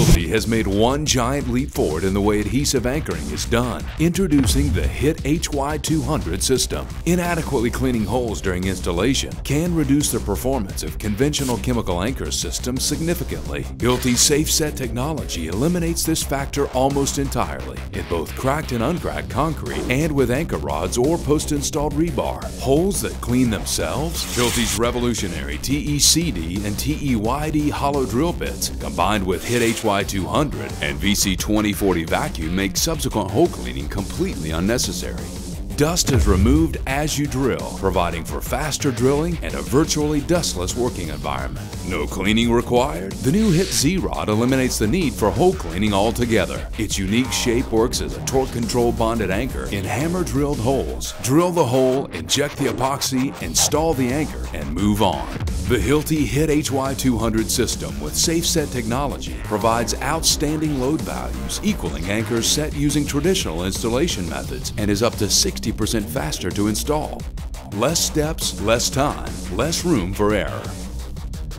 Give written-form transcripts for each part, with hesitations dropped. Hilti has made one giant leap forward in the way adhesive anchoring is done, introducing the HIT HY200 system. Inadequately cleaning holes during installation can reduce the performance of conventional chemical anchor systems significantly. Hilti's Safeset technology eliminates this factor almost entirely in both cracked and uncracked concrete and with anchor rods or post-installed rebar. Holes that clean themselves? Hilti's revolutionary TECD and TEYD hollow drill bits combined with HIT HY200 and VC2040 vacuum make subsequent hole cleaning completely unnecessary. Dust is removed as you drill, providing for faster drilling and a virtually dustless working environment. No cleaning required? The new HIT Z-Rod eliminates the need for hole cleaning altogether. Its unique shape works as a torque-controlled bonded anchor in hammer-drilled holes. Drill the hole, inject the epoxy, install the anchor, and move on. The Hilti HIT HY200 system with Safeset technology provides outstanding load values, equaling anchors set using traditional installation methods, and is up to 60% faster to install. Less steps, less time, less room for error.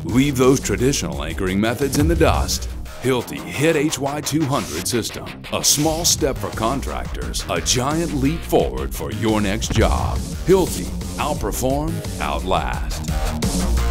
Leave those traditional anchoring methods in the dust. Hilti HIT HY200 system. A small step for contractors, a giant leap forward for your next job. Hilti, outperform, outlast.